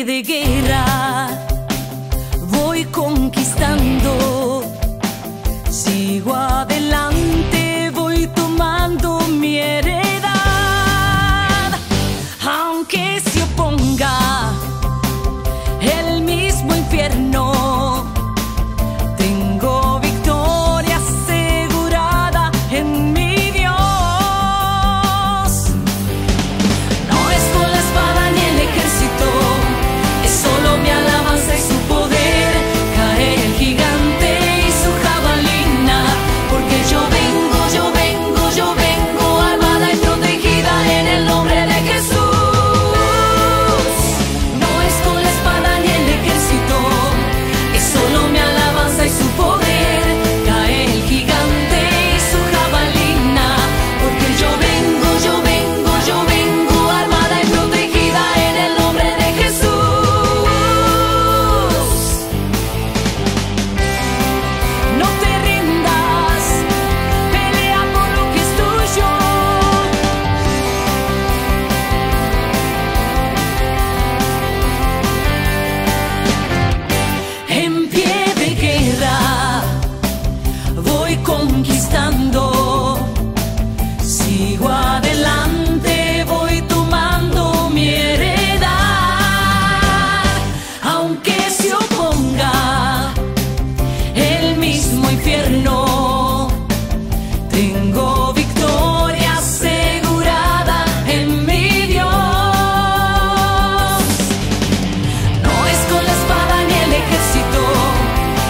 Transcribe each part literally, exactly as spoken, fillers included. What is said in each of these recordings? y de guerra voy conquistando, sigo adelante, voy tomando mi heredad. Aunque se oponga el mismo infierno, tengo victoria asegurada en mi Dios. No es con la espada ni el ejército,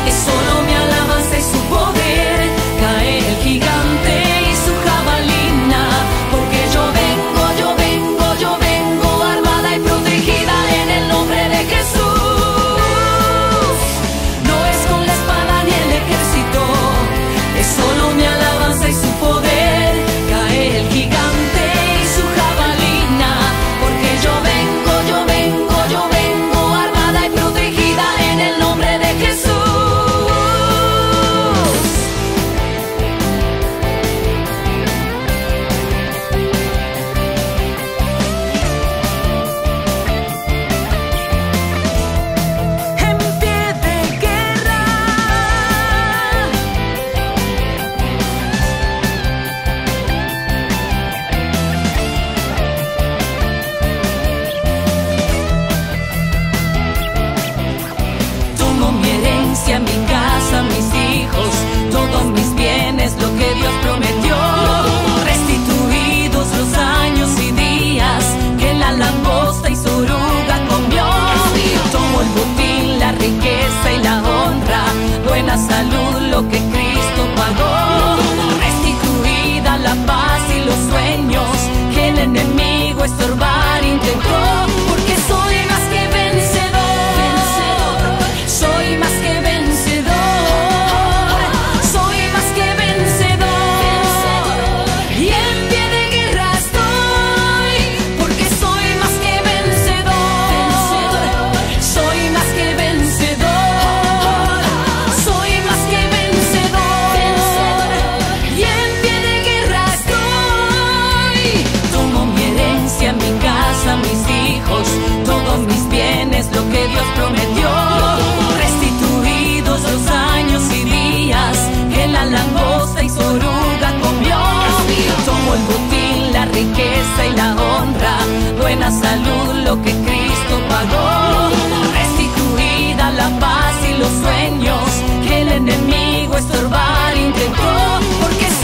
es solo mi alabanza y su poder. Cae el gigante y su jabalina, porque yo vengo, yo vengo, yo vengo armada y protegida en el nombre de Jesús. No es con la espada ni el ejército, es solo mi alabanza y su poder. Sueños que el enemigo estorbar intentó, porque